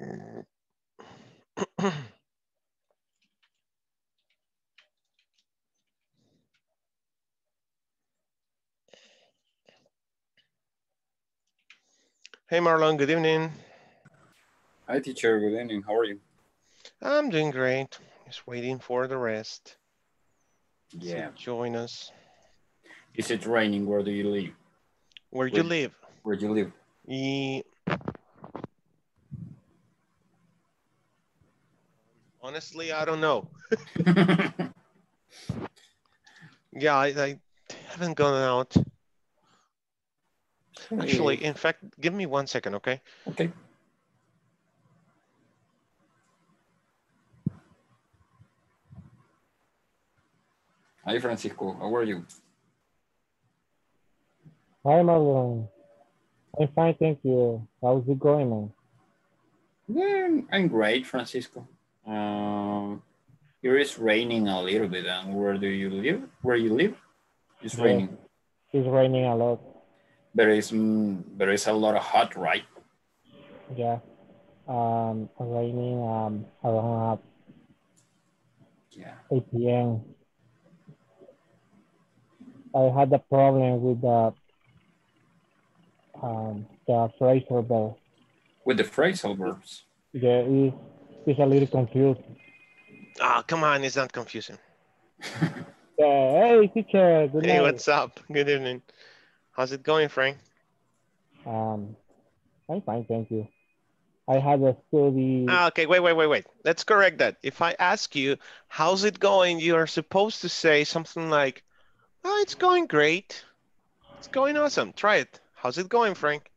Hey Marlon, good evening. Hi teacher, good evening, how are you? I'm doing great, just waiting for the rest. Yeah. So join us. Is it raining, where do you live? Where do you live? Honestly, I don't know. Yeah, I haven't gone out. Actually, in fact, give me 1 second, okay? Okay. Hi, Francisco. How are you? Hi, Marlon. I'm fine, thank you. How's it going, man? Yeah, I'm great, Francisco. Here is raining a little bit. And where do you live? It's raining. It's raining a lot. There is a lot of hot, right? Yeah, raining around 8 p.m. I had a problem with the phrasal verbs. With the phrasal verbs? Yeah, it's a little confusing. Ah, oh, come on, it's not confusing. Hey, teacher, good night. What's up? Good evening. How's it going, Frank? I'm fine, thank you. I had a study. Ah, okay, wait. Let's correct that. If I ask you, how's it going? You are supposed to say something like, oh, it's going great. It's going awesome. Try it. How's it going, Frank?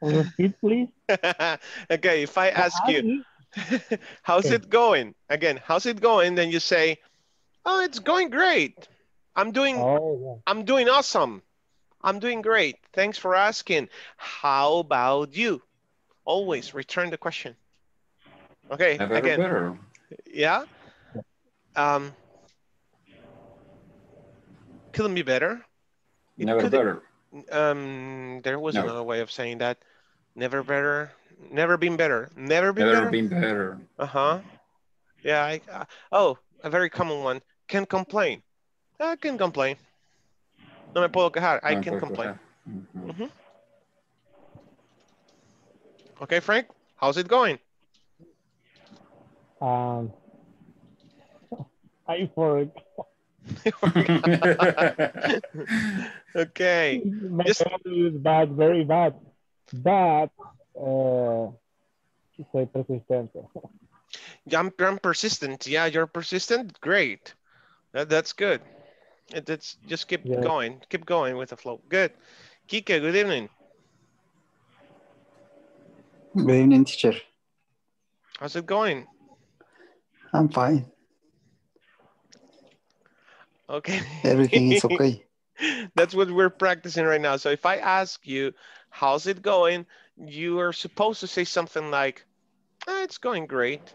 Repeat, please. Okay, if I ask you, how's it going? Again, how's it going? Then you say, oh, it's going great. I'm doing awesome. I'm doing great. Thanks for asking. How about you? Always return the question. Okay, again. Better. Yeah. Couldn't be better. Never better. There was another way of saying that. Never better. Never been better. Never been better. Uh-huh. Yeah. A very common one. Can complain. I can complain. No me puedo quejar. I can complain. Mm-hmm. Mm-hmm. Okay, Frank. How's it going? I forgot. Okay. My family is bad, very bad. But soy persistente. I'm persistent. Yeah, you're persistent. Great. That's good. That's just keep going. Keep going with the flow. Good. Kike, good evening. Good evening, teacher. How's it going? I'm fine. Okay. Everything is okay. That's what we're practicing right now. So if I ask you, how's it going? You are supposed to say something like, oh, it's going great.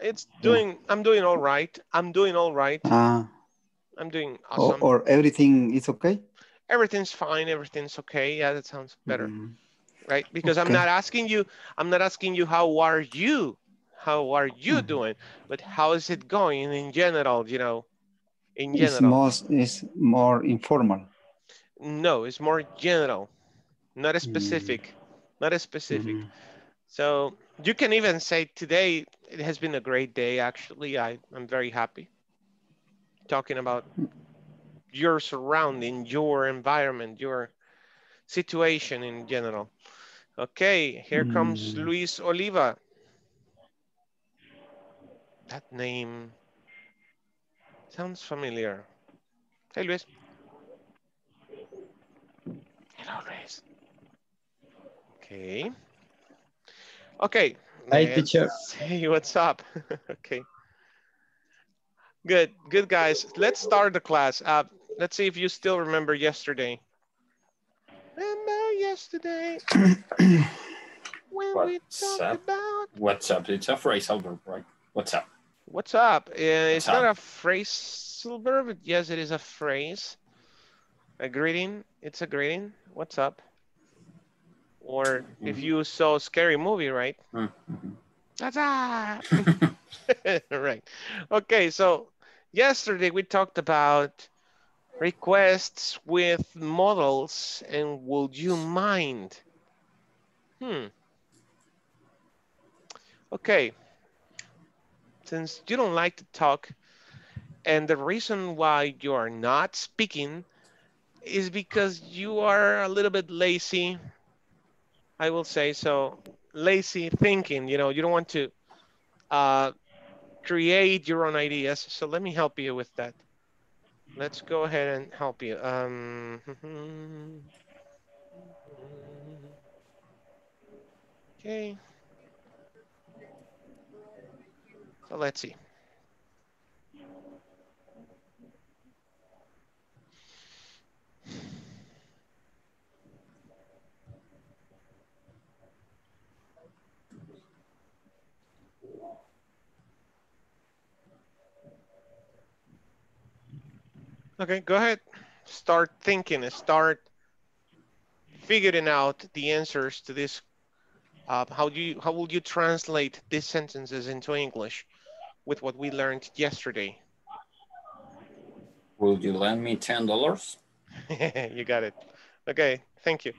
I'm doing all right. I'm doing all right. I'm doing awesome. Or everything is okay? Everything's fine. Everything's okay. Yeah, that sounds better. Mm-hmm. Right? Because I'm not asking you, how are you? How are you doing? But how is it going in general, you know? In general. It's more informal. No, it's more general. Not a specific, So you can even say today, it has been a great day. Actually, I'm very happy. Talking about your surrounding, your environment, your situation in general. Okay, here comes Luis Oliva. That name sounds familiar. Hey, Luis. Hello, Luis. Okay. Okay. Hi, teacher. Hey, what's up? Okay. Good. Good, guys. Let's start the class. Let's see if you still remember yesterday. Remember yesterday when we talked about... What's up? It's a phrasal verb, right? What's up? What's up? It's not a phrasal verb. Yes, it is a phrase. A greeting, it's a greeting. What's up? Or if you saw a scary movie, right? That's right. Okay, so yesterday we talked about requests with models and would you mind? Okay, since you don't like to talk and the reason why you are not speaking is because you are a little bit lazy, I will say so, lazy thinking, you know, you don't want to create your own ideas. So let me help you with that. Let's go ahead and help you. Okay. So let's see. Okay, go ahead. Start thinking and start figuring out the answers to this. How will you translate these sentences into English with what we learned yesterday? Will you lend me $10? You got it. Okay, thank you.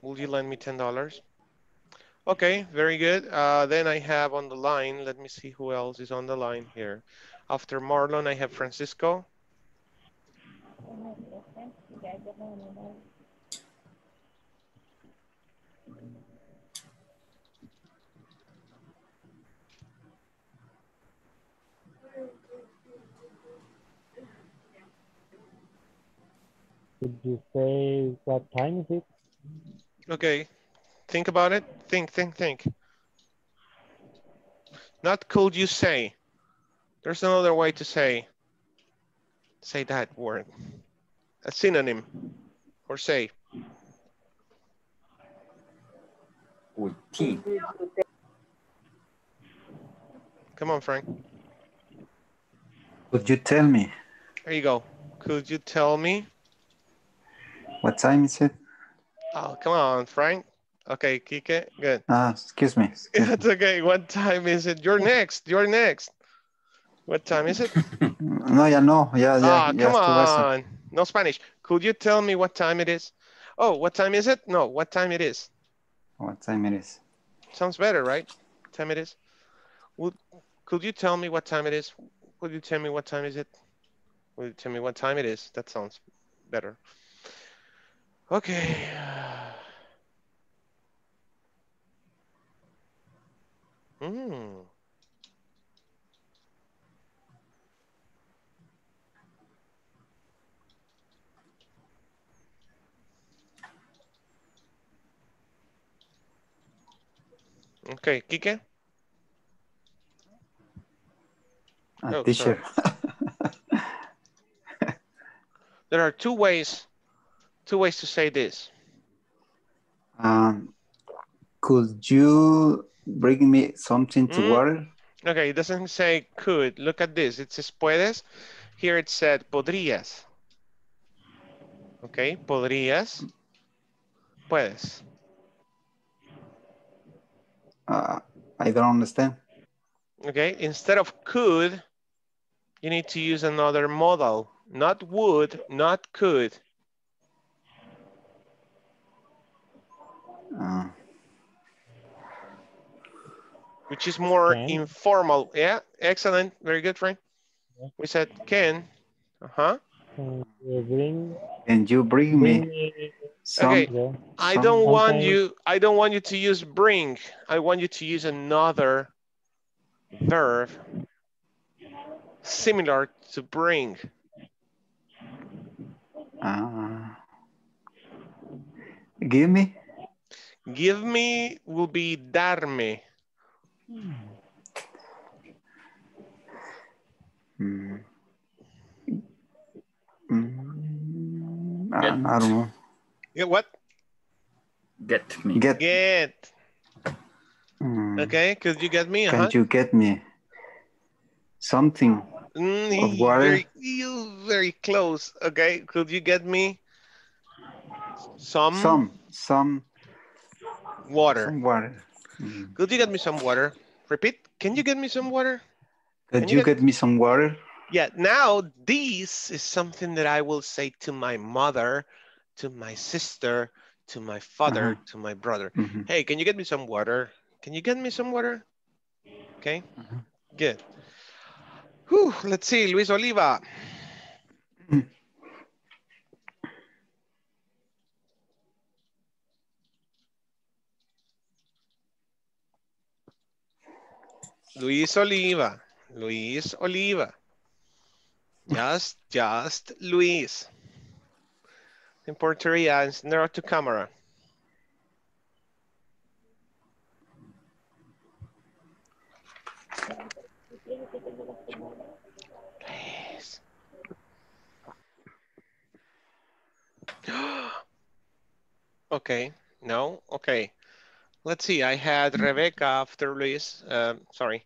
Will you lend me $10? Okay, very good. Then I have on the line, let me see who else is on the line here. After Marlon, I have Francisco. Did you say what time is it? Okay. Think about it. Think. Not could you say. There's another way to say that word. A synonym or say. With T. Come on, Frank. Could you tell me? There you go. Could you tell me? What time is it? Oh, come on, Frank. Okay, Kike, good. Excuse me. That's okay. What time is it? You're next. You're next. What time is it? No, yeah. Come on. No Spanish. Could you tell me what time it is? Oh, what time is it? No, what time it is? What time it is? Sounds better, right? What time it is? Could you tell me what time it is? Could you tell me what time is it? Will you tell me what time it is? That sounds better. Okay. Okay, Kike? Oh, teacher. There are two ways to say this. Could you bring me something to water? Okay, it doesn't say could. Look at this. It says puedes. Here it said podrías. Okay, podrías. Puedes. I don't understand. Okay, instead of could, you need to use another modal. Not would, not could. Which is more informal. Yeah, excellent. Very good, Frank. Yeah. We said, can. Can you bring me some, okay. I don't want you to use bring. I want you to use another verb similar to bring. Give me. Give me will be darme. I don't know. Get what? Get me. Get. Okay, could you get me? Can you get me something of water? You're very close. Okay, could you get me some water? Some water. Could you get me some water? Repeat. Can you get me some water? Could you get me some water? Yeah. Now this is something that I will say to my mother, to my sister, to my father, to my brother. Hey, can you get me some water? Can you get me some water? Okay. Good. Whew, let's see, Luis Oliva. Luis Oliva. Luis Oliva. Just Luis. In Puerto Rico and near to camera. Please. Okay, no, okay. Let's see, I had Rebecca after Luis, sorry.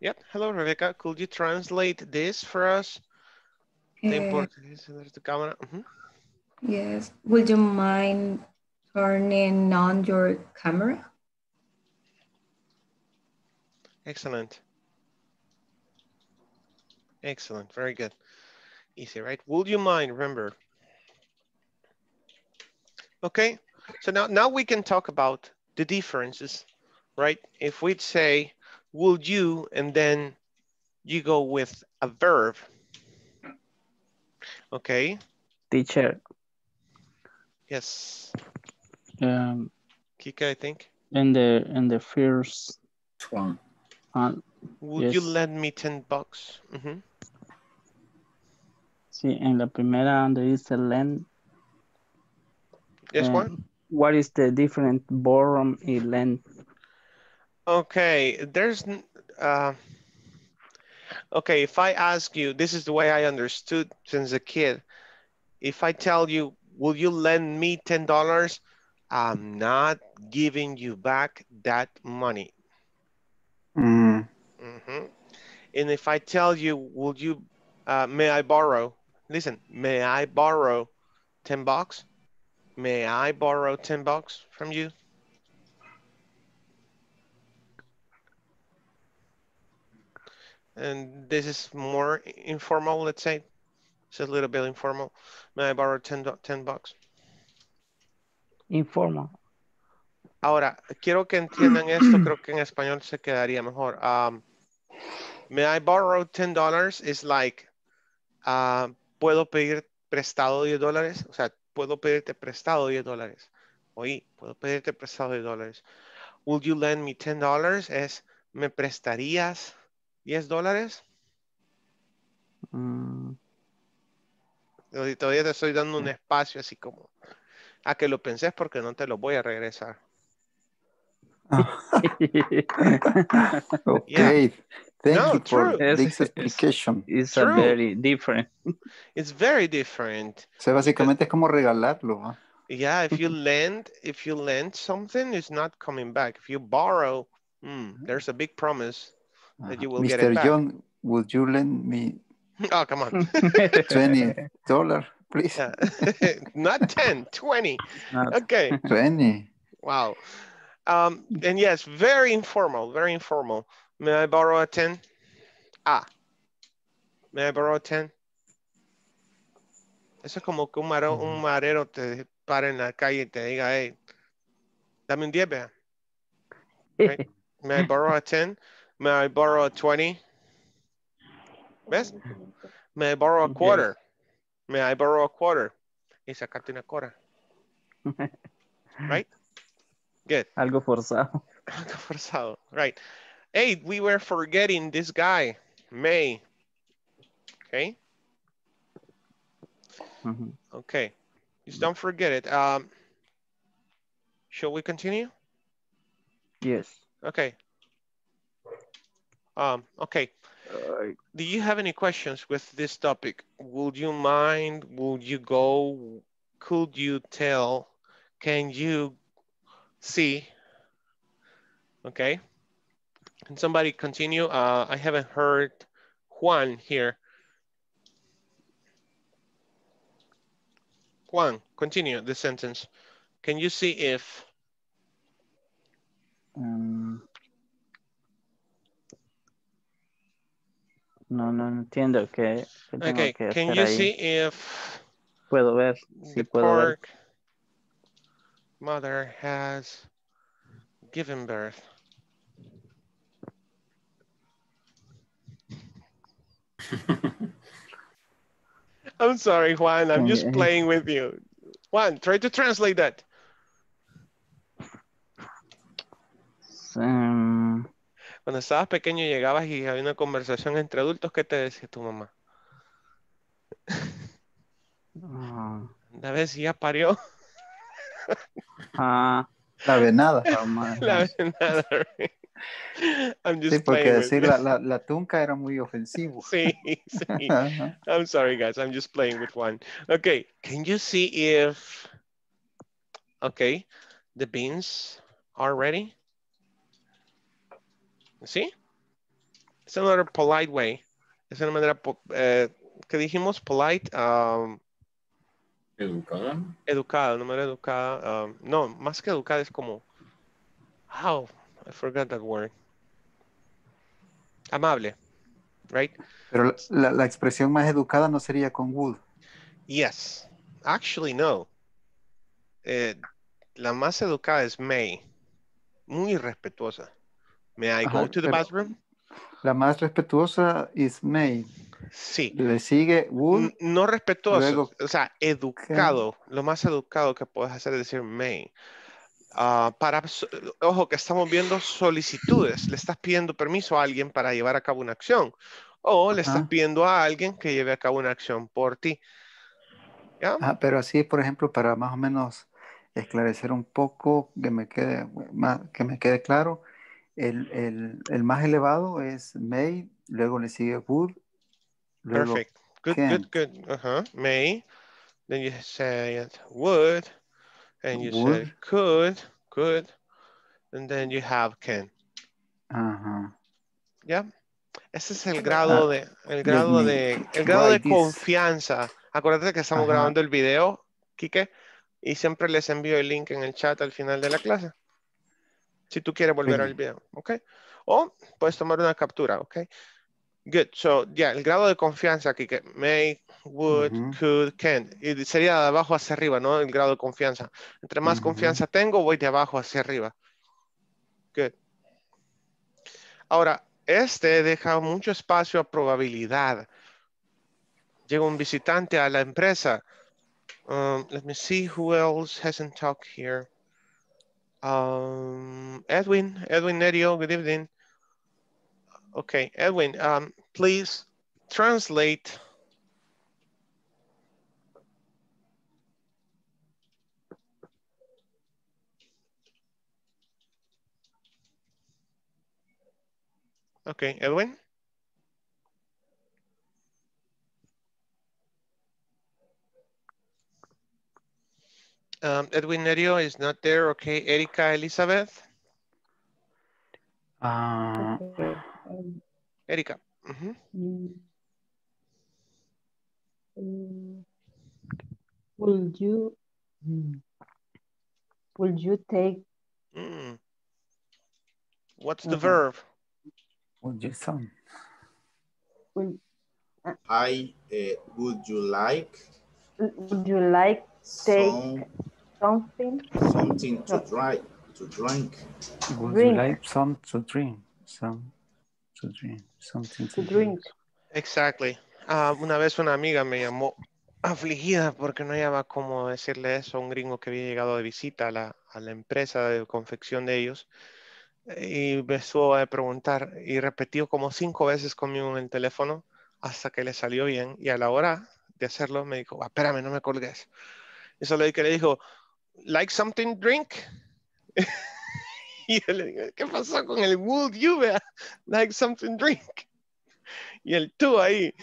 Yep, hello Rebecca, could you translate this for us? The importance of the camera. Yes, would you mind turning on your camera? Excellent. Excellent, very good. Easy, right? Would you mind, remember? Okay, so now we can talk about the differences, right? If we'd say, would you, and then you go with a verb. Okay. Teacher. Yes. Kike, I think. And the first one. Would you lend me $10? Sí, en la primera donde dice lend. Yes, Juan. What is the different borrow and lend? Okay, there's, okay, if I ask you, this is the way I understood since a kid. If I tell you, will you lend me $10? I'm not giving you back that money. And if I tell you, will you, may I borrow? Listen, may I borrow $10? May I borrow $10 from you? And this is more informal, let's say. It's a little bit informal. May I borrow $10? Informal. Ahora, quiero que entiendan esto. Creo que en español se quedaría mejor. May I borrow $10 is like, puedo pedir prestado $10. O sea, puedo pedirte prestado $10. Oí, puedo pedirte prestado $10. Would you lend me $10? Es, me prestarías $10? Todavía te estoy dando un espacio así como a que lo penses porque no te lo voy a regresar. Okay, thank you for this explication. It's very different. It's very different. So básicamente es como regalarlo. Yeah, if you lend something, it's not coming back. If you borrow, there's a big promise that you will get it back. Mr. John, would you lend me? Oh, come on. $20, please. Yeah. Not 10, 20. Not okay. 20. Wow. And yes, very informal, very informal. May I borrow a 10? May I borrow a 10? Eso es como que un marero te para en la calle y te diga, hey, dame un 10, vea. Right? May I borrow a 10? May I borrow a 20? ¿Ves? May I borrow a quarter? May I borrow a quarter? Y sacarte una cora. Right? Good. Algo forzado. Algo forzado. Right. Hey, we were forgetting this guy, May. Okay. Okay. Just don't forget it. Shall we continue? Yes. Okay. Okay. Do you have any questions with this topic? Would you mind? Would you go? Could you tell? can you see? Okay. Can somebody continue? I haven't heard Juan here. Juan, continue the sentence. Can you see if? No entiendo que okay, que can you ahí. See if puedo ver, si the puedo pork ver. Mother has given birth? I'm sorry, Juan, I'm just playing with you. Juan, try to translate that. Cuando estabas pequeño llegabas y había una conversación entre adultos, ¿qué te decía tu mamá? La vez ya parió. La venada. La venada. Right? I'm just sí, porque decir la tunca era muy ofensivo. Sí, sí. I'm sorry, guys. I'm just playing with one. Okay, can you see if... Okay, the beans are ready? See? It's another polite way. Es una manera... ¿Qué dijimos? Polite... ¿Educada? Educada, no manera educada. No, más que educada es como... How... I forgot that word. Amable, right? Pero la expresión más educada no sería con would. Yes. Actually, no. La más educada es may. Muy respetuosa. May I go to the bathroom? La más respetuosa es may. Sí. Le sigue would. No respetuoso. Luego, o sea, educado. Okay. Lo más educado que puedes hacer es decir may. Para, ojo que estamos viendo solicitudes, le estás pidiendo permiso a alguien para llevar a cabo una acción o le estás pidiendo a alguien que lleve a cabo una acción por ti. ¿Ya? Pero así, por ejemplo, para más o menos esclarecer un poco, que me quede claro, el más elevado es may, luego le sigue would. Perfect. Good. Uh-huh. May, then you say it would. And you would. Say could, and then you have can. Uh-huh. Yeah. Ese es el grado de confianza. Acuérdate que estamos grabando el video, Kike, y siempre les envío el link en el chat al final de la clase. Si tú quieres volver al video, ¿ok? O puedes tomar una captura, ¿ok? Good. So, yeah, el grado de confianza, Kike. May, would, could, can. Y sería de abajo hacia arriba, ¿no? El grado de confianza. Entre más confianza tengo, voy de abajo hacia arriba. Good. Ahora, este deja mucho espacio a probabilidad. Llega un visitante a la empresa. Let me see who else hasn't talked here. Edwin Nerio, good evening. Okay, Edwin, please translate. Okay, Edwin? Edwin Nerio is not there. Okay, Erika, Elizabeth? Erika. Will you take... What's the verb? Would you some? Would you like? Would you like take something? Something to drink. Would you like some to drink? Something to drink. Exactly. Una vez una amiga me llamó afligida porque no sabía cómo decirle eso a un gringo que había llegado de visita a la empresa de confección de ellos. Y me estuvo a preguntar y repetió como 5 veces conmigo en el teléfono hasta que le salió bien y a la hora de hacerlo me dijo, espérame, no me colgues. Y solo que le dijo, like something drink. Y yo le digo, ¿qué pasó con el would you? Like something drink. Y el tú ahí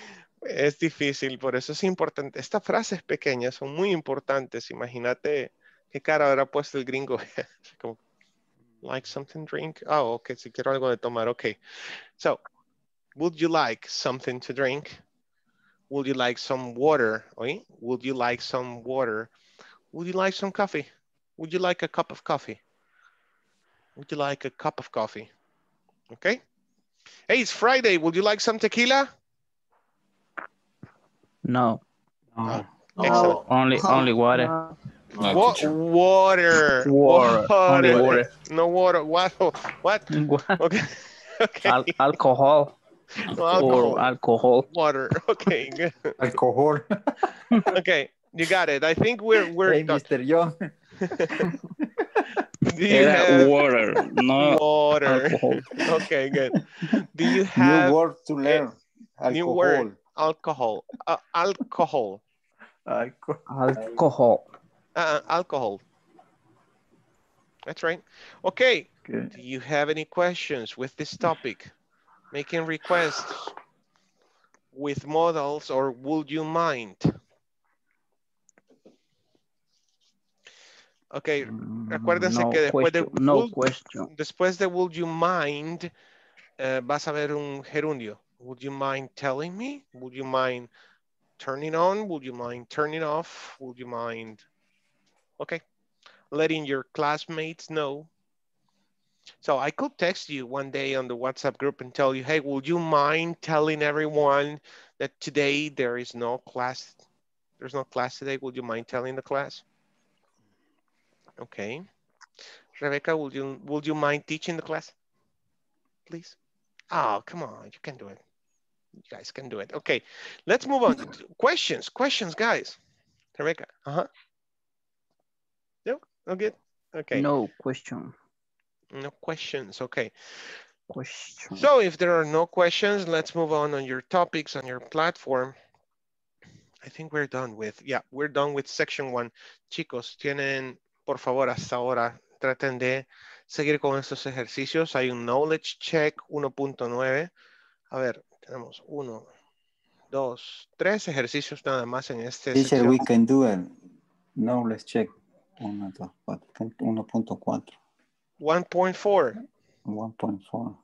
es difícil, por eso es importante. Estas frases pequeñas son muy importantes, imagínate ¿Qué cara habrá puesto el gringo? Como, like something drink? Oh, okay, si quiero algo de tomar, okay. So, would you like something to drink? Would you like some water? Oye? Would you like some water? Would you like some coffee? Would you like a cup of coffee? Would you like a cup of coffee? Okay. Hey, it's Friday. Would you like some tequila? No. No. Excellent. Only water. No. Water. No water. What? Okay. Okay. Alcohol. No, alcohol. Or alcohol. Water. Okay. Good. Alcohol. Okay. You got it. I think we're hey, Mr. Young. Do you have water? No. Water. Alcohol. Okay. Good. Do you have new word to learn? Alcohol. New word. Alcohol. Alcohol. Alcohol. Alcohol. That's right. Okay. Good. Do you have any questions with this topic? Making requests with models, or would you mind? Okay, acuérdense no que después question, de no question. Después de would you mind, vas a ver un gerundio. Would you mind telling me? Would you mind turning on? Would you mind turning off? Would you mind? Okay, letting your classmates know. So I could text you one day on the WhatsApp group and tell you, hey, would you mind telling everyone that today there is no class? There's no class today. Would you mind telling the class? Okay. Rebecca, would you mind teaching the class? Please? Oh, come on. You can do it. You guys can do it. Okay. Let's move on. Questions, guys. Rebecca. Uh-huh. No? No good? Okay. No question. No questions, okay. Questions. So if there are no questions, let's move on your topics, on your platform. I think we're done with, yeah, we're done with section 1. Chicos, tienen, por favor, hasta ahora, traten de seguir con estos ejercicios. Hay un knowledge check 1.9. A ver, tenemos 1, 2, 3 ejercicios nada más en este. Dice, we can do it. Knowledge check 1.4. 1.4. 1.4.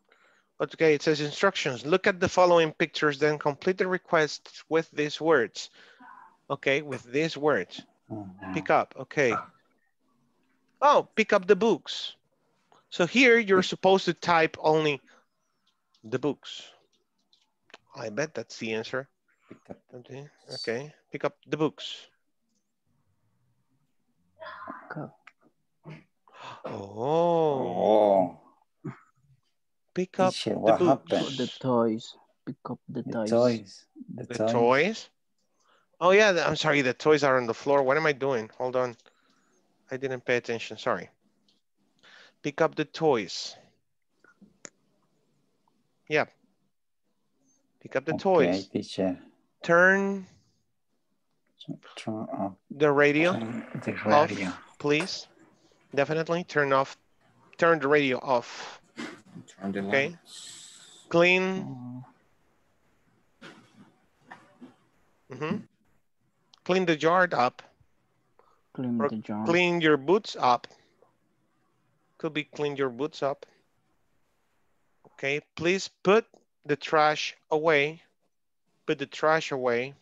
Okay, it says instructions. Look at the following pictures, then complete the request with these words. Okay, with these words. Pick up, okay. Oh, pick up the books. So here you're supposed to type only the books. I bet that's the answer. Pick up the books. Okay, pick up the books. Okay. Oh. Pick up the books. The toys. Pick up the toys. The toys? Oh, yeah. I'm sorry. The toys are on the floor. What am I doing? Hold on. I didn't pay attention. Sorry. Pick up the toys. Yeah. Pick up the toys. Teacher. Turn off the radio. Off, please. Definitely turn the radio off. Okay. Lights. Clean. Mm-hmm. Clean the yard up. Clean your boots up. Could be clean your boots up. Okay. Please put the trash away. Put the trash away.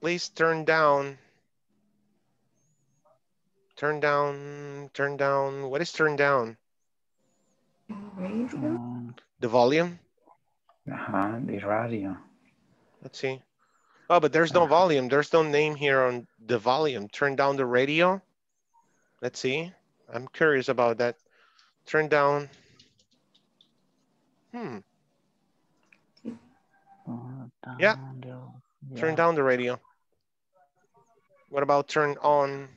Please turn down. Turn down. What is turn down? The volume? The radio. Let's see. Oh, but there's no volume. There's no name here on the volume. Turn down the radio. Let's see. I'm curious about that. Turn down. Yeah. Turn down the radio. What about turn on?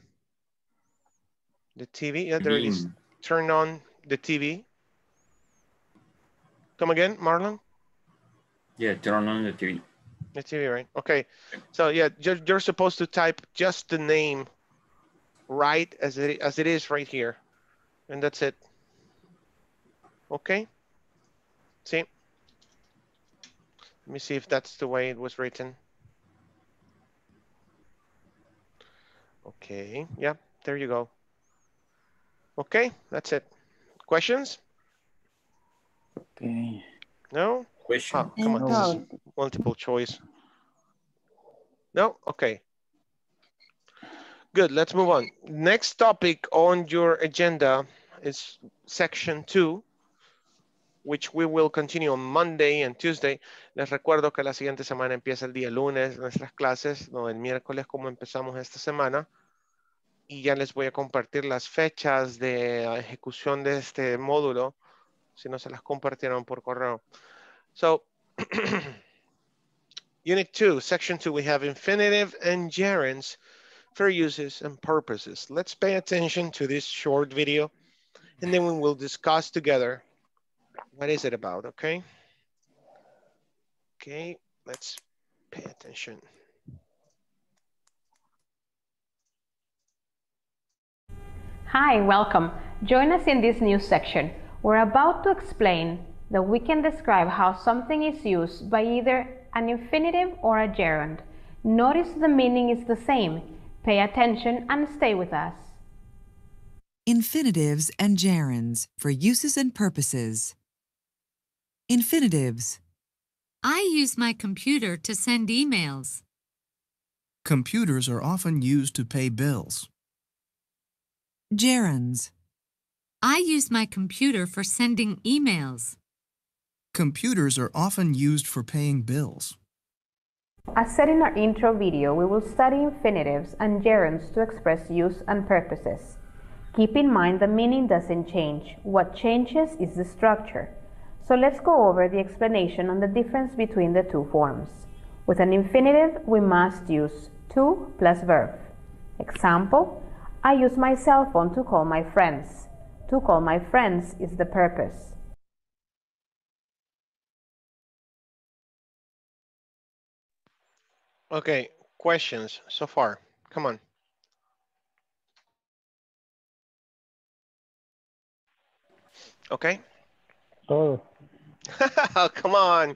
The TV, yeah, there it is. Turn on the TV. Come again, Marlon? Yeah, turn on the TV. The TV, right? Okay. So yeah, you're supposed to type just the name right as it is right here. And that's it. Okay. See? Let me see if that's the way it was written. Okay, yeah, there you go. Okay, that's it. Questions? Okay. No? Question. Oh, come on, this is multiple choice. No? Okay. Good, let's move on. Next topic on your agenda is section 2, which we will continue on Monday and Tuesday. Les recuerdo que la siguiente semana empieza el día lunes nuestras clases, no el miércoles como empezamos esta semana. Y ya les voy a compartir las fechas de ejecución de este módulo, si no se las compartieron por correo. So, Unit 2, Section 2, we have infinitive and gerunds, fair uses and purposes. Let's pay attention to this short video and then we will discuss together what is it about, okay? Okay, let's pay attention. Hi, welcome. Join us in this new section. We're about to explain that we can describe how something is used by either an infinitive or a gerund. Notice the meaning is the same. Pay attention and stay with us. Infinitives and gerunds for uses and purposes. Infinitives. I use my computer to send emails. Computers are often used to pay bills. Gerunds. I use my computer for sending emails. Computers are often used for paying bills. As said in our intro video, we will study infinitives and gerunds to express use and purposes. Keep in mind the meaning doesn't change. What changes is the structure. So let's go over the explanation on the difference between the two forms. With an infinitive, we must use to plus verb. Example. I use my cell phone to call my friends. To call my friends is the purpose. Okay, questions so far. Come on. Okay. Oh. Come on.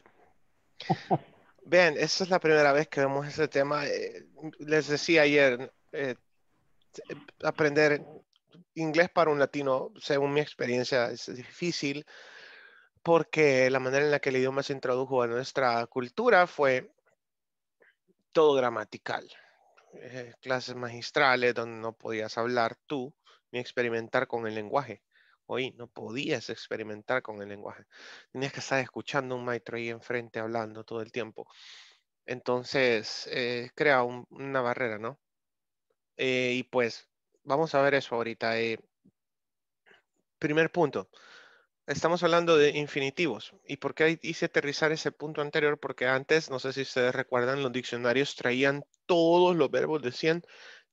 Vean, esa es la primera vez que vemos este tema. Les decía ayer, aprender inglés para un latino, según mi experiencia, es difícil porque la manera en la que el idioma se introdujo a nuestra cultura fue todo gramatical. Clases magistrales donde no podías hablar tú ni experimentar con el lenguaje. Hoy no podías experimentar con el lenguaje. Tenías que estar escuchando un maestro ahí enfrente hablando todo el tiempo. Entonces, crea una barrera, ¿no? Y pues vamos a ver eso ahorita. Primer punto, estamos hablando de infinitivos. ¿Y por qué hice aterrizar ese punto anterior? Porque antes, no sé si ustedes recuerdan, los diccionarios traían todos los verbos, decían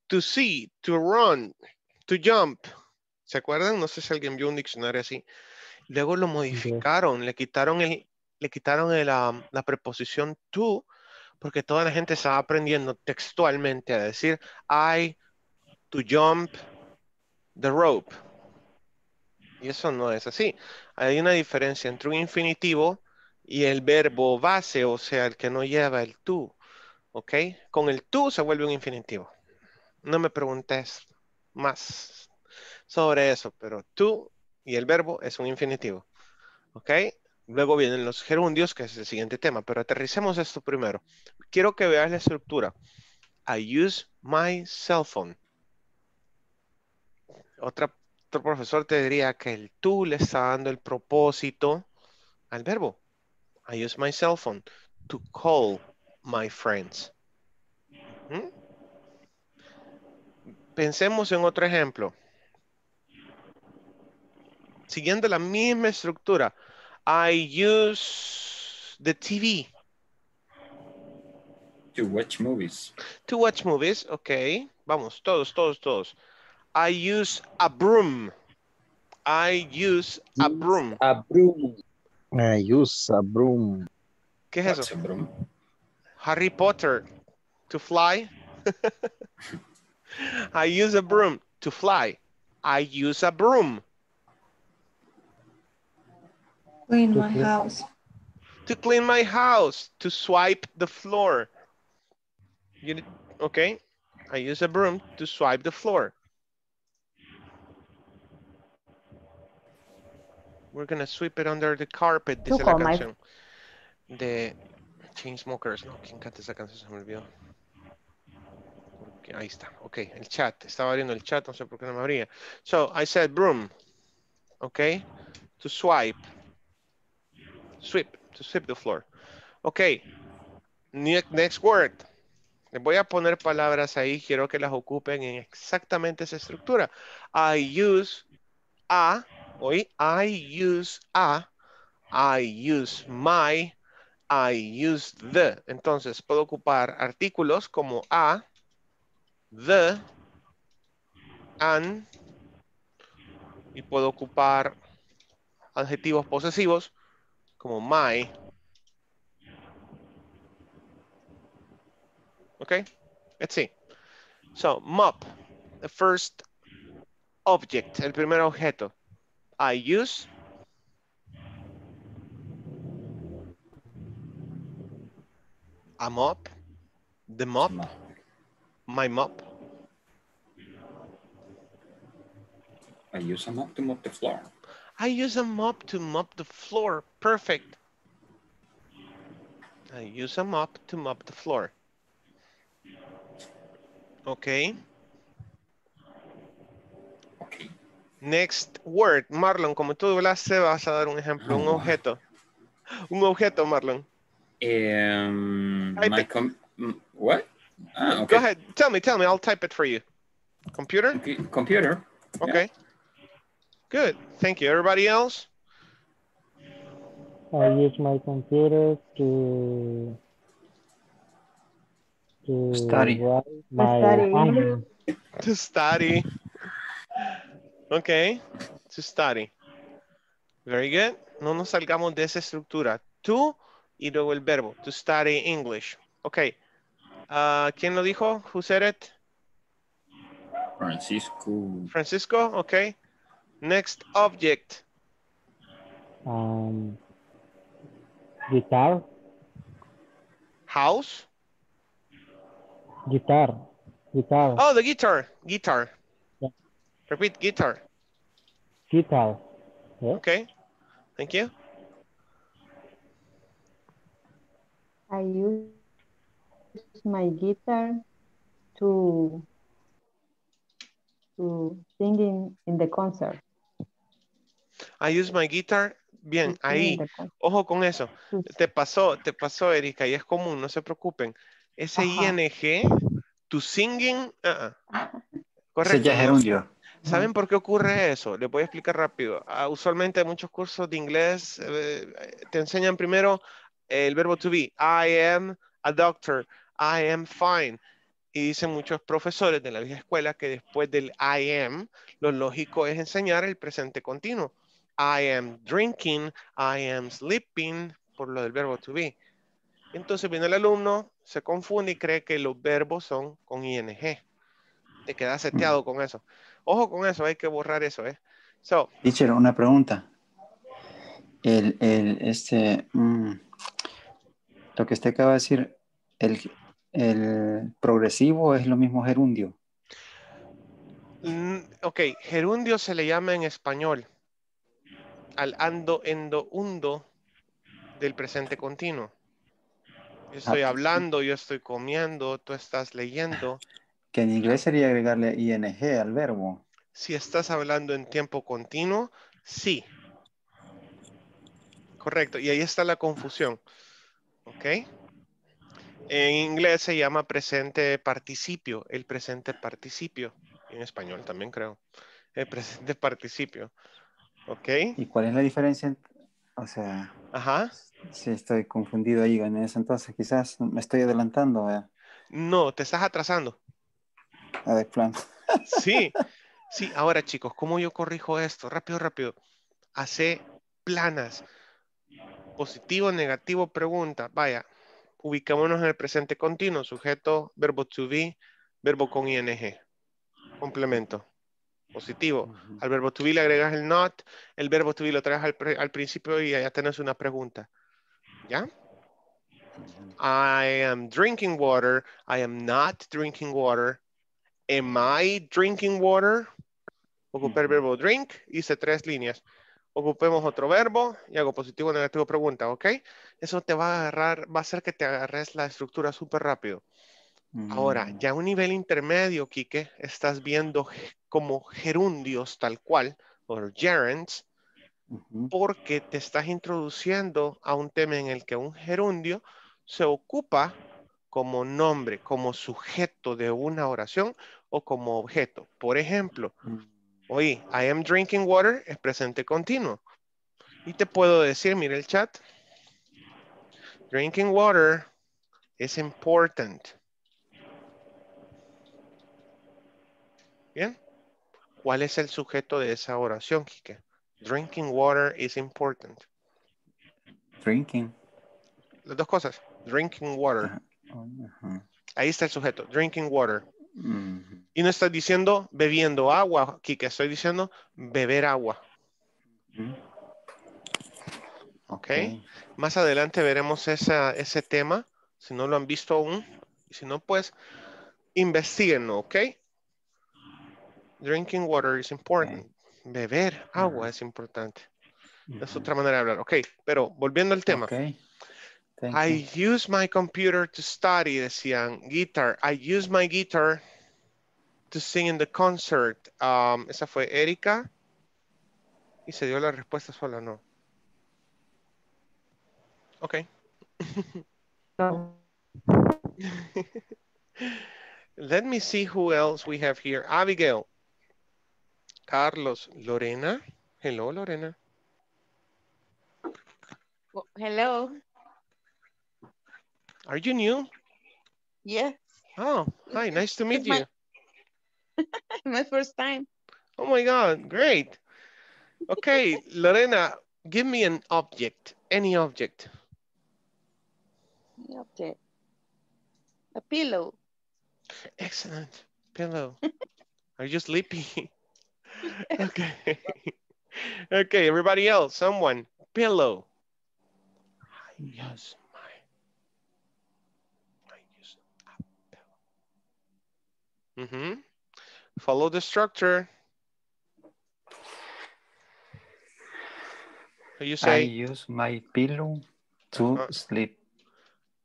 to see, to run, to jump. ¿Se acuerdan? No sé si alguien vio un diccionario así. Luego lo modificaron, le quitaron la preposición to, porque toda la gente estaba aprendiendo textualmente a decir I to jump the rope. Y eso no es así. Hay una diferencia entre un infinitivo y el verbo base, o sea, el que no lleva el to. ¿Ok? Con el to se vuelve un infinitivo. No me preguntes más sobre eso, pero to y el verbo es un infinitivo. ¿Ok? Luego vienen los gerundios, que es el siguiente tema, pero aterricemos esto primero. Quiero que veas la estructura. I use my cell phone. Otro profesor te diría que el tú le está dando el propósito al verbo. I use my cell phone to call my friends. Pensemos en otro ejemplo. Siguiendo la misma estructura. I use the TV. To watch movies. To watch movies, okay. Vamos, todos. I use a broom. I use a broom. A broom. I use a broom. ¿Qué es eso? Broom. Harry Potter. To fly. I use a broom. To fly. I use a broom. Clean my house. To clean my house. To swipe the floor. You, okay. I use a broom to swipe the floor. We're gonna sweep it under the carpet. Dice la canción de Chainsmokers. No, ¿quién canta esa canción? Se me olvidó. Ahí está. Ok, el chat. Estaba abriendo el chat, no sé por qué no me abría. So, I said broom. Ok. To swipe. Sweep. To sweep the floor. Ok. Next word. Les voy a poner palabras ahí. Quiero que las ocupen en exactamente esa estructura. I use a. Hoy, I use a. I use my. I use the. Entonces, puedo ocupar artículos como a. The, an, y puedo ocupar adjetivos posesivos como my. Okay, let's see. So, mop, the first object, el primer objeto. I use a mop, the mop. My mop. I use a mop to mop the floor. I use a mop to mop the floor. Perfect. I use a mop to mop the floor. Okay. Okay. Next word. Marlon, como tú hablaste, vas a dar un ejemplo, un objeto. Un objeto, Marlon. What? Ah, okay. Go ahead. Tell me. I'll type it for you. Computer? Okay. Computer. Okay. Yeah. Good. Thank you. Everybody else? I use my computer to study. To study. Okay. To study. Very good. No nos salgamos de esa estructura. To y luego el verbo. To study English. Okay. ¿Quién lo dijo? Who said it? Francisco. Francisco, okay. Next object. Guitar. House. Guitar. Oh, the guitar. Guitar. Yeah. Repeat, guitar. Guitar. Yeah. Okay. Thank you. I use my guitar to singing in the concert. I use my guitar. Bien, ahí. Ojo con eso. Te pasó, Erika, y es común, no se preocupen. Ese ING, to singing. Correcto. Se ya hundió. ¿Saben por qué ocurre eso? Les voy a explicar rápido. Usualmente en muchos cursos de inglés te enseñan primero el verbo to be. I am a doctor. I am fine. Y dicen muchos profesores de la vieja escuela que después del I am, lo lógico es enseñar el presente continuo. I am drinking, I am sleeping, por lo del verbo to be. Entonces viene el alumno, se confunde y cree que los verbos son con ING. Te quedas seteado con eso. Ojo con eso, hay que borrar eso, ¿eh? So, teacher, una pregunta. Lo que usted acaba de decir, el progresivo es lo mismo gerundio. Ok, gerundio se le llama en español al ando, endo, undo del presente continuo. Yo estoy hablando, yo estoy comiendo, tú estás leyendo. Que en inglés sería agregarle ING al verbo. Si estás hablando en tiempo continuo, sí. Correcto, y ahí está la confusión. Ok. En inglés se llama presente participio, el presente participio. En español también creo. El presente participio. ¿Ok? ¿Y cuál es la diferencia? O sea, ajá. Si estoy confundido ahí en eso, entonces quizás me estoy adelantando. ¿Verdad? No, te estás atrasando. A ver, plan. Sí. Ahora, chicos, ¿cómo yo corrijo esto? Rápido. Hace planas. Positivo, negativo, pregunta. Vaya. Ubicámonos en el presente continuo, sujeto, verbo to be, verbo con ING, complemento, positivo. Al verbo to be le agregas el not, el verbo to be lo traes al principio y allá tenés una pregunta. ¿Ya? I am drinking water, I am not drinking water, am I drinking water? Ocupar el verbo drink. Hice tres líneas. Ocupemos otro verbo y hago positivo, negativo, pregunta, ¿ok? Eso te va a agarrar, va a hacer que te agarres la estructura súper rápido. Ahora, ya a un nivel intermedio, Kike, estás viendo como gerundios tal cual, o gerunds, porque te estás introduciendo a un tema en el que un gerundio se ocupa como nombre, como sujeto de una oración o como objeto. Por ejemplo, oye, I am drinking water es presente continuo. Y te puedo decir, mira el chat, drinking water is important. Bien. ¿Cuál es el sujeto de esa oración, Kike? Drinking water is important. Drinking. Las dos cosas. Drinking water. Ahí está el sujeto. Drinking water. Y no estás diciendo bebiendo agua, Kike. Estoy diciendo beber agua. Okay. Más adelante veremos ese tema. Si no lo han visto aún. Si no, pues, investíguenlo, ¿ok? Drinking water is important. Beber agua es importante. Es otra manera de hablar. Ok, pero volviendo al tema. Okay. I use my computer to study, decían. Guitar. I use my guitar to sing in the concert. Esa fue Erika. Y se dio la respuesta sola, ¿no? Ok. No. Let me see who else we have here. Abigail. Carlos, Lorena. Hello, Lorena. Hello. Are you new? Yes. Oh, hi. Nice to meet you. My first time. Oh, my God. Great. Okay, Lorena, give me an object. Any object. Any object. A pillow. Excellent. Pillow. Are you sleepy? Okay. Okay, everybody else, someone. Pillow. Yes. Follow the structure. You say, I use my pillow to sleep.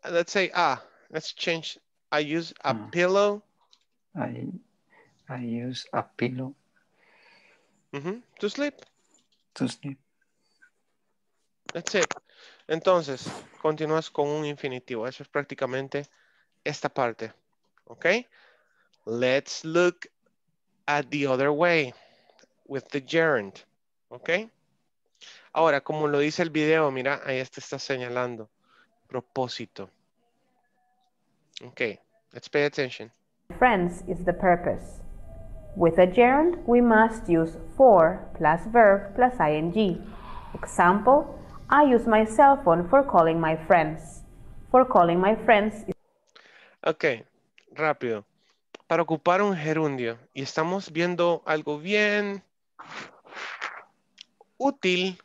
Let's say, let's change. I use a pillow. I use a pillow. To sleep. To sleep. That's it. Entonces, continúas con un infinitivo. Eso es prácticamente esta parte. Okay. Let's look at the other way with the gerund. Okay. Ahora, como lo dice el video, mira, ahí te está señalando. Propósito. Okay, let's pay attention. Friends is the purpose. With a gerund, we must use for plus verb plus ing. Example, I use my cell phone for calling my friends. For calling my friends. Okay, rápido. Para ocupar un gerundio, y estamos viendo algo bien útil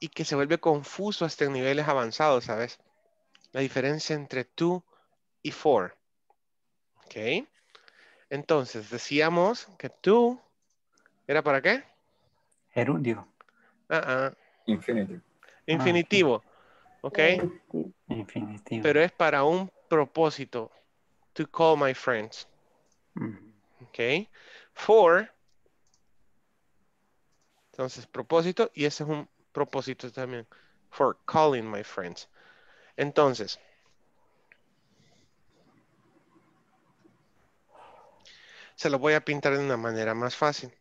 y que se vuelve confuso hasta en niveles avanzados, ¿sabes? La diferencia entre tú y for. Ok. Entonces, decíamos que tú ¿era para qué? Gerundio. Infinitivo. Infinitivo. Ok. Infinitivo. Pero es para un propósito. To call my friends. Ok. For. Entonces, propósito. Y ese es un propósito también. For calling my friends. Entonces. Se lo voy a pintar de una manera más fácil.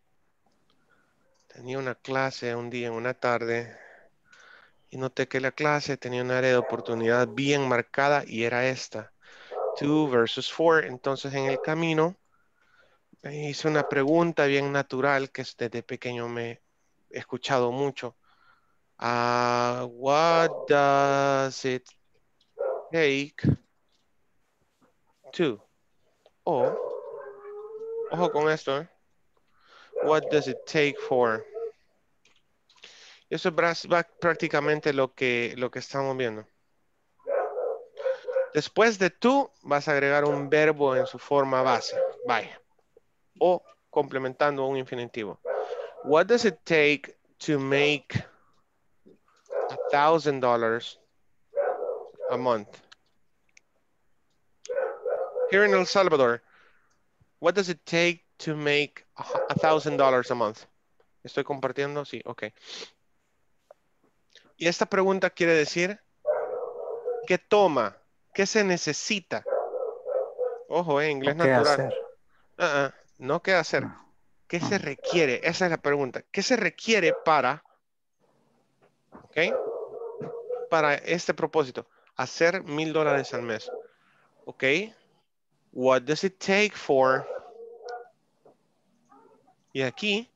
Tenía una clase un día, una tarde, y noté que la clase tenía un área de oportunidad bien marcada y era esta. 2 versus 4. Entonces en el camino hice una pregunta bien natural que desde pequeño me he escuchado mucho. What does it take to? O ojo con esto, ¿eh? What does it take for? Eso es prácticamente lo que estamos viendo. Después de tú, vas a agregar un verbo en su forma base. Vaya, o complementando un infinitivo. What does it take to make $1,000 a month? Here in El Salvador, what does it take to make $1,000 a month? ¿Estoy compartiendo? Sí, ok. Y esta pregunta quiere decir, ¿qué toma? ¿Qué se necesita? Ojo, en inglés natural. No, ¿qué hacer? ¿Qué se requiere? Esa es la pregunta. ¿Qué se requiere para, ok, para este propósito? Hacer $1,000 al mes. Ok. What does it take for? Y aquí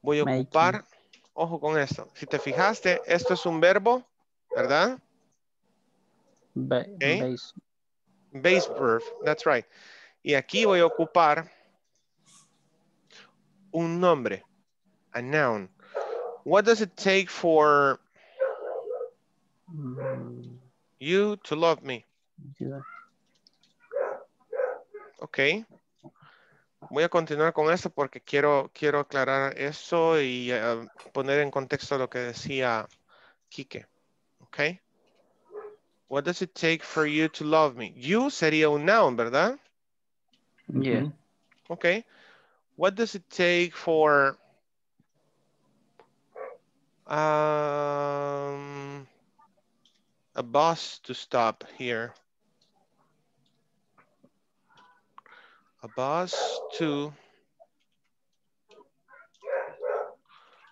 voy a ocupar, ojo con esto. Si te fijaste, esto es un verbo, ¿verdad? Okay. Base verb, that's right. Y aquí voy a ocupar un nombre, a noun. What does it take for you to love me? Yeah. Ok, voy a continuar con esto porque quiero aclarar eso y poner en contexto lo que decía Kike. Ok, what does it take for you to love me? You sería un noun, ¿verdad? Yeah. Ok, what does it take for a bus to stop here? A bus to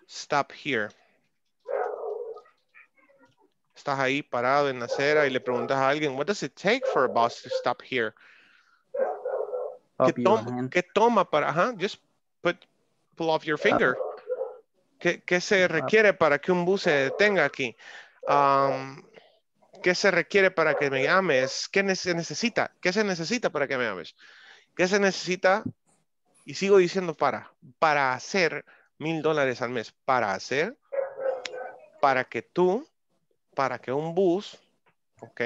stop here. Estás ahí parado en la acera y le preguntas a alguien, what does it take for a bus to stop here? ¿Qué toma para, just pull off your finger. ¿Qué se requiere para que un bus se detenga aquí? ¿Qué se requiere para que me ames? ¿Qué se necesita para que me ames? ¿Qué se necesita? Y sigo diciendo para hacer $1,000 al mes. Para que un bus, ok,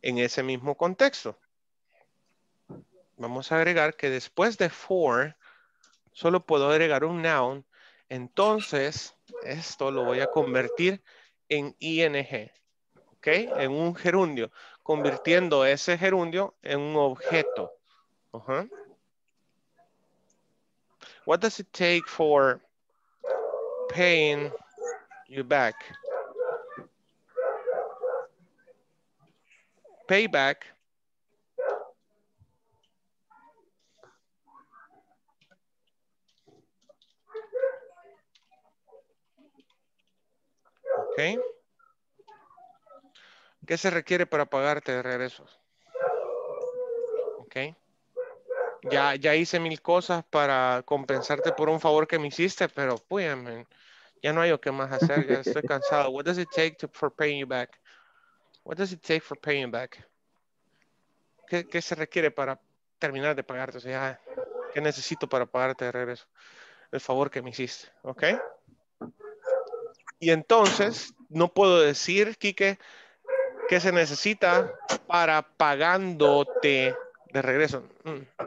en ese mismo contexto. Vamos a agregar que después de for, solo puedo agregar un noun. Entonces, esto lo voy a convertir en ing, ok, en un gerundio, convirtiendo ese gerundio en un objeto. What does it take for paying you back? Payback. Okay. ¿Qué se requiere para pagarte de regreso? Okay. Ya hice 1000 cosas para compensarte por un favor que me hiciste, pero pues, ya no hay lo que más hacer, ya estoy cansado. What does it take for paying you back? What does it take for paying back? ¿Qué se requiere para terminar de pagarte? O sea, ¿qué necesito para pagarte de regreso el favor que me hiciste? ¿Ok? Y entonces, no puedo decir, Kike, ¿qué se necesita para pagándote de regreso?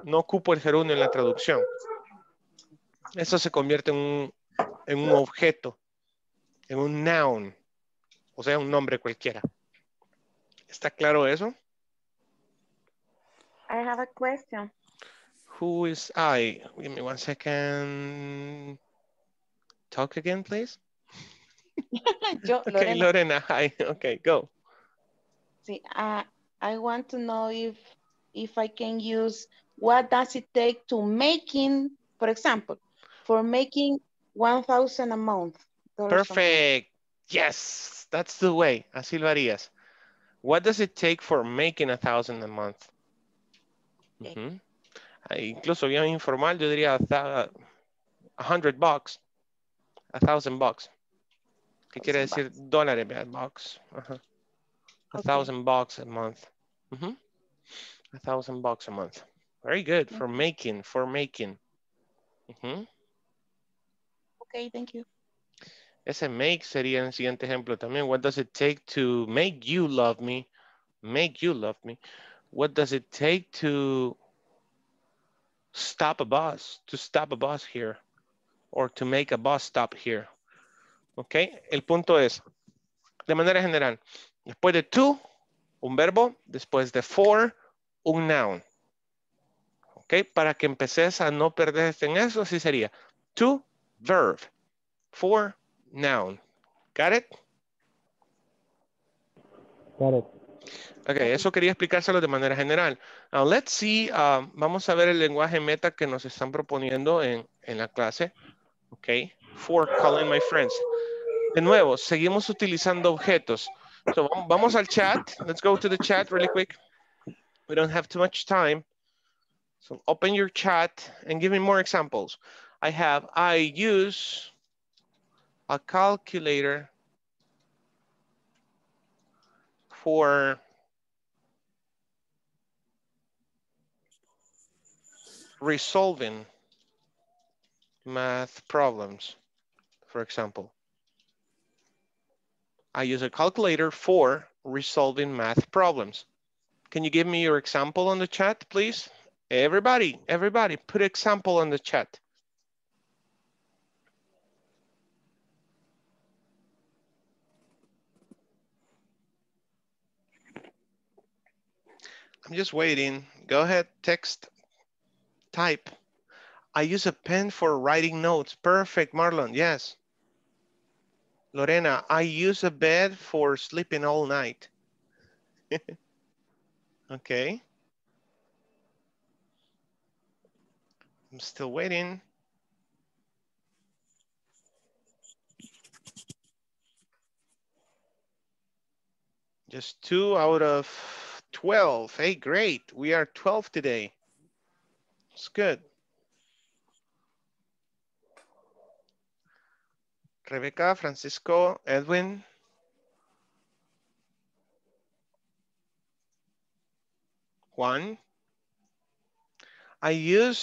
No ocupo el gerundio en la traducción. Eso se convierte en un objeto, en un noun, o sea, un nombre cualquiera. ¿Está claro eso? I have a question. Who is I? Give me one second. Talk again, please. Yo, okay, Lorena, hi. Okay, go. See, I want to know if I can use what does it take to making, for example, for making $1,000 a month. Perfect. Yes, that's the way. Así lo harías. What does it take for making $1,000 a month? Okay. Incluso bien informal, yo diría $100. $1,000. ¿Qué quiere decir dólares? Bucks. $1,000 a month. $1,000 a month. Very good. For making, Okay, thank you. Ese make sería el siguiente ejemplo también. What does it take to make you love me? What does it take to stop a bus here, or to make a bus stop here. Ok, el punto es, de manera general, después de to, un verbo, después de for, un noun. Ok, para que empeces a no perderte en eso, así sería to, verb, for, noun. Got it? Got it. Okay, eso quería explicárselo de manera general. Now let's see, vamos a ver el lenguaje meta que nos están proponiendo en la clase. Okay, for calling my friends. De nuevo, seguimos utilizando objetos. So, vamos al chat. Let's go to the chat really quick. We don't have too much time. So open your chat and give me more examples. I use a calculator for resolving math problems, for example. I use a calculator for resolving math problems. Can you give me your example on the chat, please? Everybody, put example on the chat. I'm just waiting. Go ahead, text, type. I use a pen for writing notes. Perfect, Marlon, yes. Lorena, I use a bed for sleeping all night. Okay. I'm still waiting. Just 2 out of 12. Hey, great. We are 12 today. It's good. Rebecca, Francisco, Edwin. Juan. I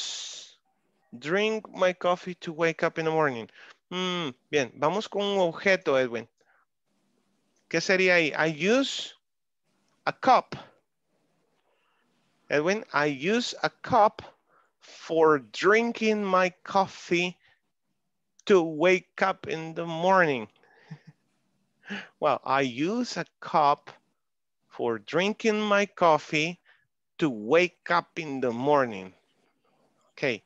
drink my coffee to wake up in the morning. Bien, vamos con un objeto, Edwin. ¿Qué sería ahí? I use a cup. Edwin, I use a cup for drinking my coffee to wake up in the morning. Well, I use a cup for drinking my coffee to wake up in the morning. Okay.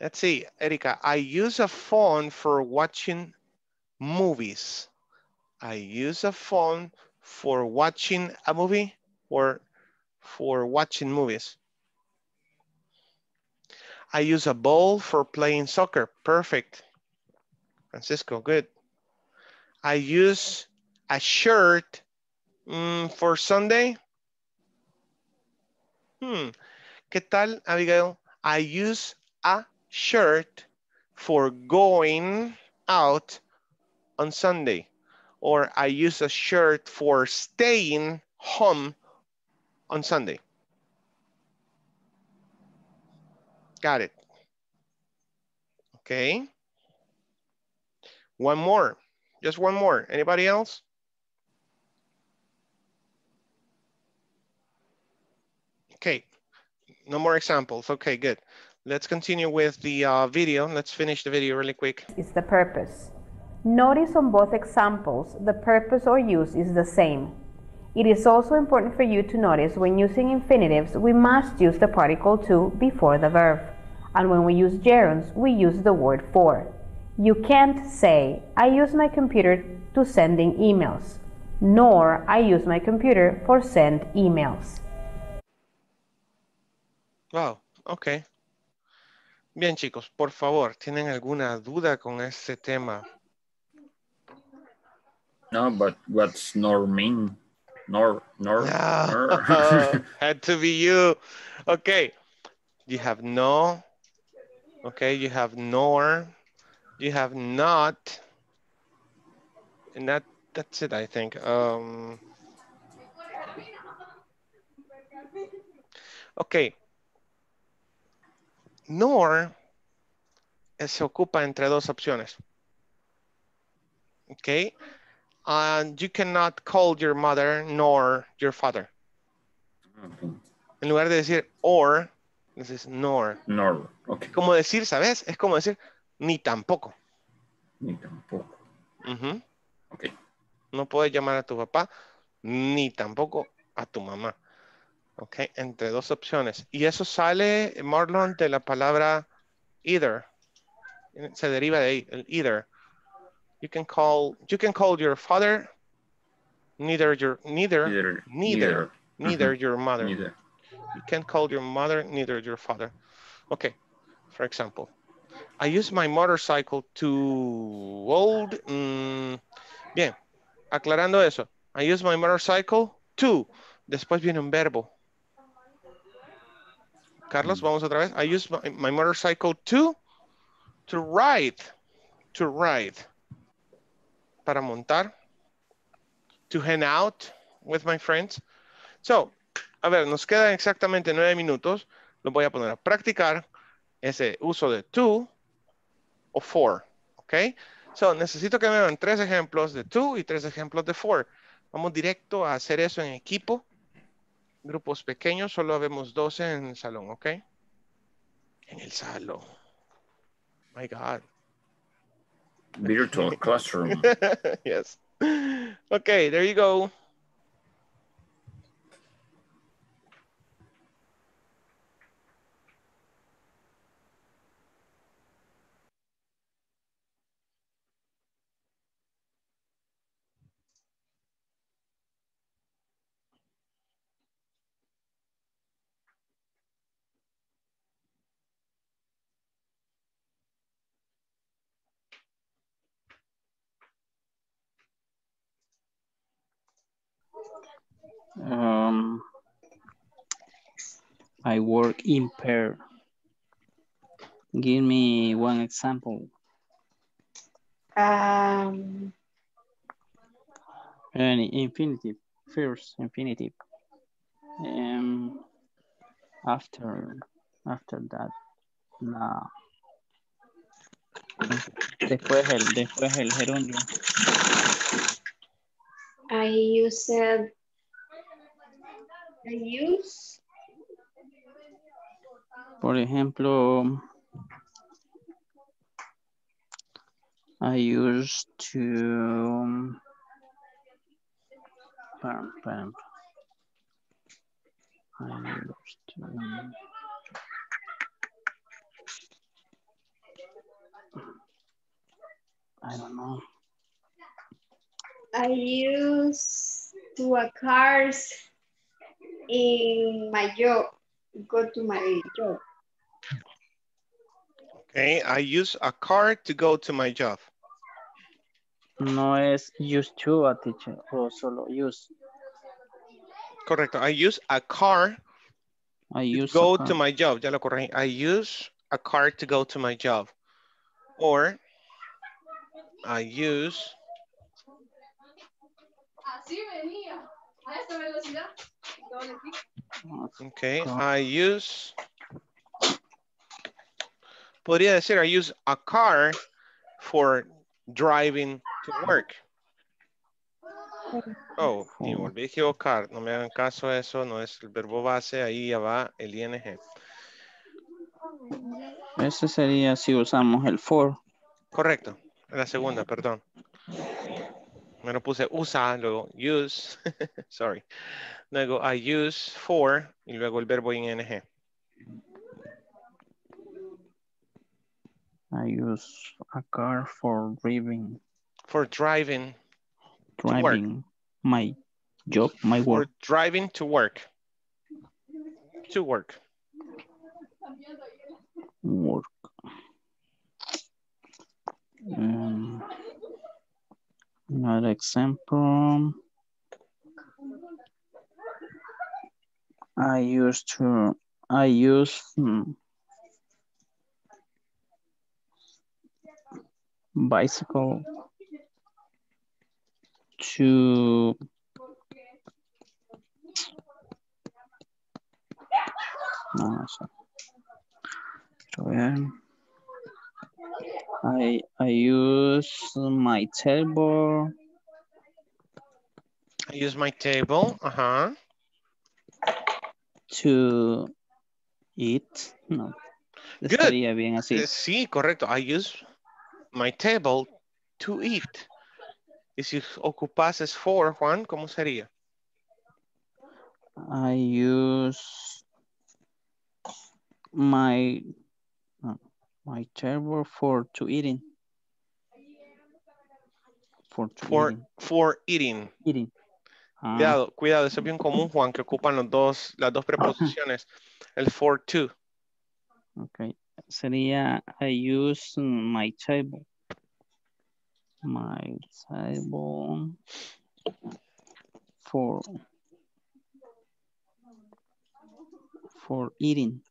Let's see, Erika, I use a phone for watching movies. I use a phone for watching a movie or for watching movies. I use a ball for playing soccer. Perfect. Francisco, good. I use a shirt for Sunday. ¿Qué tal, Abigail? I use a shirt for going out on Sunday, or I use a shirt for staying home on Sunday. Got it. Okay. One more, just one more. Anybody else? Okay, no more examples. Okay, good. Let's continue with the video. Let's finish the video really quick. It's the purpose. Notice on both examples, the purpose or use is the same. It is also important for you to notice when using infinitives, we must use the particle to before the verb. And when we use gerunds, we use the word for. You can't say, I use my computer to sending emails, nor I use my computer for send emails. Wow, okay. Bien, chicos, por favor, ¿tienen alguna duda con este tema? No, but what's nor mean? Nor. Had to be you. Okay. You have no. Okay, you have nor. You have not. And that's it, I think. Okay. Nor se ocupa entre dos opciones. Okay. And you cannot call your mother nor your father. En lugar de decir or, This is nor. Nor, ok. Como decir, ¿sabes? Es como decir, ni tampoco. Ni tampoco. Uh-huh. Ok. No puedes llamar a tu papá, ni tampoco a tu mamá. Ok, entre dos opciones. Y eso sale, Marlon, de la palabra either. Se deriva de ahí, el either. You can call your father, neither your mother. Neither. You can call your mother, neither your father. Okay, for example, I use my motorcycle to old. Bien, aclarando eso. I use my motorcycle to. Después viene un verbo. Carlos, vamos otra vez. I use my motorcycle to ride. To ride. Para montar. To hang out with my friends. So, a ver, nos quedan exactamente 9 minutos. Los voy a poner a practicar ese uso de to o for. ¿Ok? So, necesito que me den 3 ejemplos de to y 3 ejemplos de for. Vamos directo a hacer eso en equipo. Grupos pequeños, solo habemos 12 en el salón, ¿ok? En el salón. My God. Virtual classroom. Yes. Okay, there you go. I work in pair. Give me one example. Any infinitive, first infinitive. After that, no. Después el gerundio. I use. Por ejemplo, I used to. I don't know. I used to a cars. In my job, go to my job. Okay, I use a car to go to my job. No es use to a teacher, o solo use. Correcto, I use a car to my job. Ya lo corregí. I use a car to go to my job. Or I use. Así venía, a esta velocidad. Okay, I use, podría decir, I use a car for driving to work. Oh, y volví a equivocar, no me hagan caso a eso, no es el verbo base, ahí ya va el ING. Ese sería si usamos el for. Correcto, la segunda, perdón. Me lo puse usa, luego use, sorry. Luego I use for, y luego el verbo ing. I use a car for driving. For driving. Driving. My job, my work. For driving to work. To work. Work. Another example. I use bicycle I use my table. I use my table. Uh-huh. To Eat. No. Good. Estaría bien así. Sí, correcto. I use my table to eat. Y si ocupases for, Juan, ¿cómo sería? I use my table for to eating. For eating. Eating. Ah. Cuidado, eso es bien común, Juan, que ocupan las dos preposiciones. Ajá. El for to. Okay. Sería I use my table. My table for eating.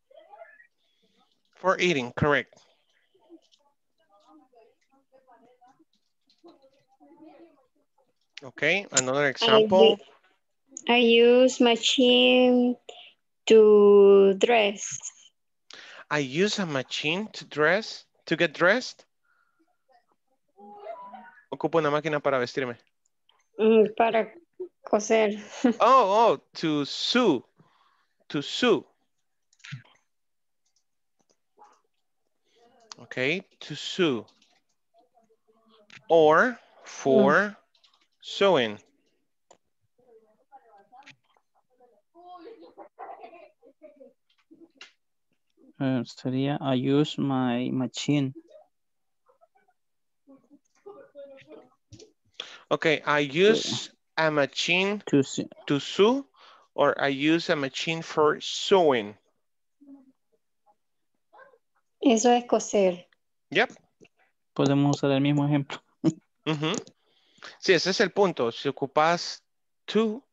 For eating, correct. Okay, another example. I use machine to dress. I use a machine to get dressed. Ocupo una máquina para vestirme. Para coser. Oh, to sew. To sew. Okay, to sew. Or for sewing. Sería I use my machine. Okay, I use a machine to sew, or I use a machine for sewing. Eso es coser. Yep. Podemos usar el mismo ejemplo. Sí, ese es el punto. Si ocupas to,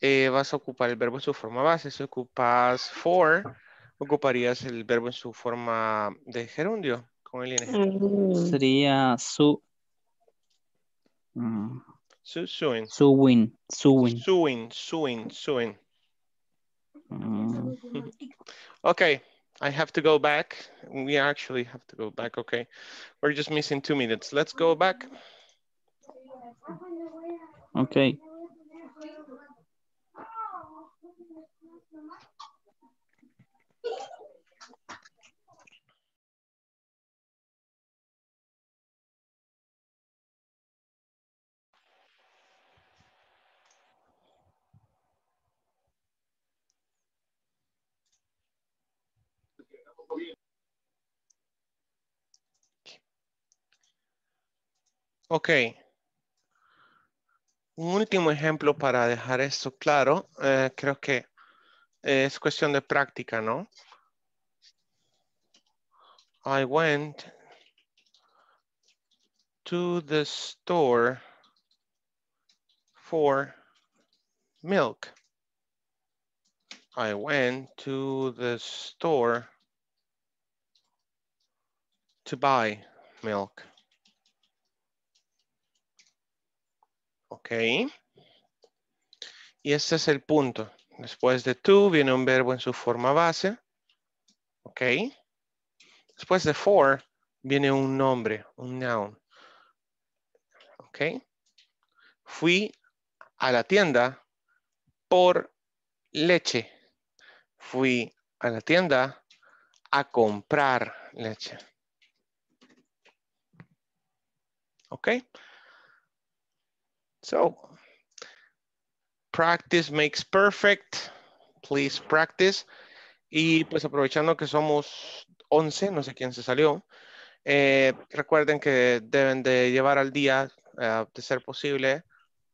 vas a ocupar el verbo en su forma base. Si ocupas for, ocuparías el verbo en su forma de gerundio, con el ing. Sería su. Sewing. Okay, I have to go back. We actually have to go back. Okay, we're just missing 2 minutes. Let's go back. Okay. Okay. Un último ejemplo para dejar esto claro. Creo que es cuestión de práctica, ¿no? I went to the store for milk. I went to the store to buy milk. Ok. Y este es el punto. Después de to viene un verbo en su forma base. Ok. Después de for viene un nombre, un noun. Ok. Fui a la tienda por leche. Fui a la tienda a comprar leche. Ok. So, practice makes perfect. Please practice. Y pues aprovechando que somos 11, no sé quién se salió, recuerden que deben de llevar al día, de ser posible,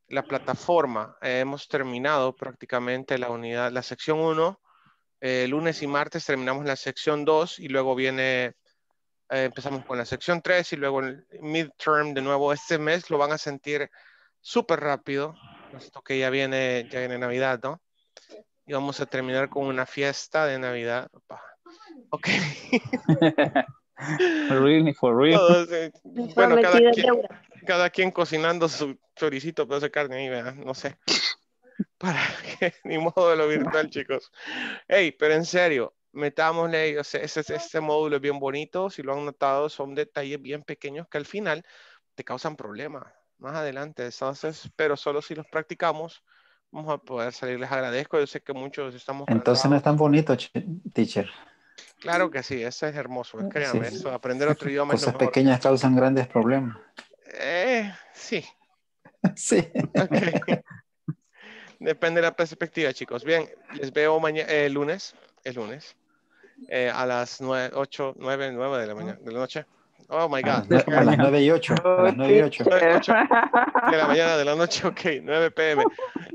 la plataforma. Hemos terminado prácticamente la sección 1. Lunes y martes terminamos la sección 2 y luego viene... empezamos con la sección 3 y luego el midterm de nuevo. Este mes lo van a sentir súper rápido, puesto que ya viene Navidad, ¿no? Y vamos a terminar con una fiesta de Navidad. Opa. Ok. For real. Todos, bueno, cada quien cocinando su choricito, pedazo de carne ahí, ¿verdad? No sé. Para que, ni modo de lo virtual, chicos. Hey, pero en serio, metámosle, o sea, este módulo es bien bonito. Si lo han notado, son detalles bien pequeños que al final te causan problemas más adelante. Entonces, pero solo si los practicamos vamos a poder salir. Les agradezco, yo sé que muchos estamos... Entonces no es tan bonito, teacher. Claro que sí, eso es hermoso, créanme, sí, eso, aprender otro idioma es lo mejor. Cosas pequeñas causan grandes problemas. Sí. Sí. Okay. Depende de la perspectiva, chicos. Bien, les veo mañana, el lunes, a las 9 de la mañana, de la noche. Oh my God. A las 9:08. A las 9:08. 9:08. De la mañana, de la noche, ok, 9 p.m.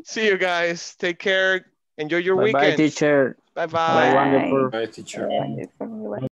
See you guys. Take care. Enjoy your weekend. Bye, teacher. Bye, bye. Bye, teacher.